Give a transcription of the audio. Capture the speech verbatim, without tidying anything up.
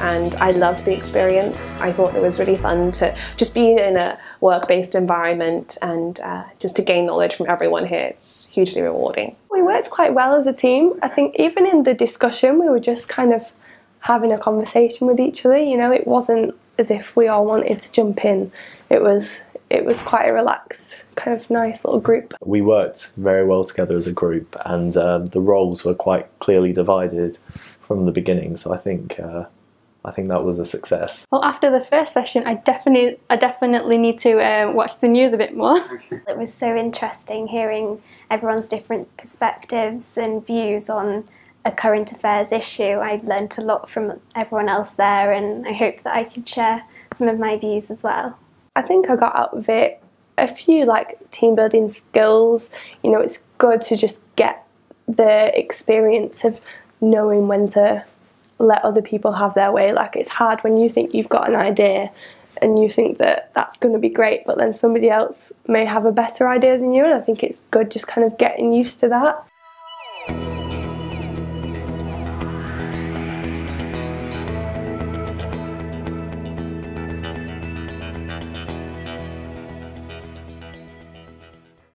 And I loved the experience. I thought it was really fun to just be in a work-based environment and uh, just to gain knowledge from everyone here. It's hugely rewarding. We worked quite well as a team. I think even in the discussion we were just kind of having a conversation with each other, you know, it wasn't as if we all wanted to jump in. It was, it was quite a relaxed, kind of nice little group. We worked very well together as a group, and uh, the roles were quite clearly divided from the beginning, so I think uh, I think that was a success. Well, after the first session, I definitely, I definitely need to uh, watch the news a bit more. It was so interesting hearing everyone's different perspectives and views on a current affairs issue. I learnt a lot from everyone else there, and I hope that I could share some of my views as well. I think I got out of it a few like team building skills. You know, it's good to just get the experience of knowing when to let other people have their way. Like, it's hard when you think you've got an idea and you think that that's going to be great, but then somebody else may have a better idea than you, and I think it's good just kind of getting used to that.